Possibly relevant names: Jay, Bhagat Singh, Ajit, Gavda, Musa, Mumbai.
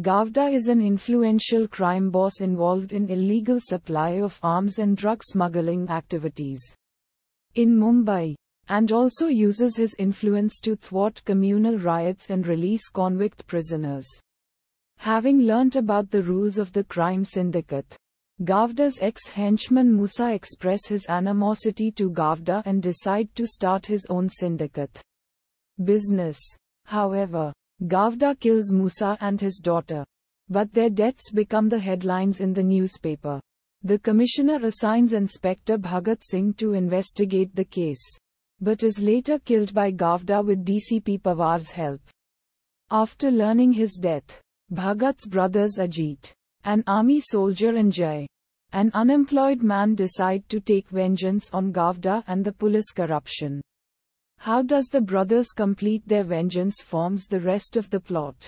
Gavda is an influential crime boss involved in illegal supply of arms and drug smuggling activities in Mumbai, and also uses his influence to thwart communal riots and release convict prisoners. Having learnt about the rules of the crime syndicate, Gavda's ex-henchman Musa expresses his animosity to Gavda and decides to start his own syndicate business. However, Gavda kills Musa and his daughter, but their deaths become the headlines in the newspaper. The commissioner assigns Inspector Bhagat Singh to investigate the case, but is later killed by Gavda with DCP Pawar's help. After learning his death, Bhagat's brothers Ajit, an army soldier, and Jay, an unemployed man, decide to take vengeance on Gavda and the police corruption. How does the brothers complete their vengeance forms the rest of the plot.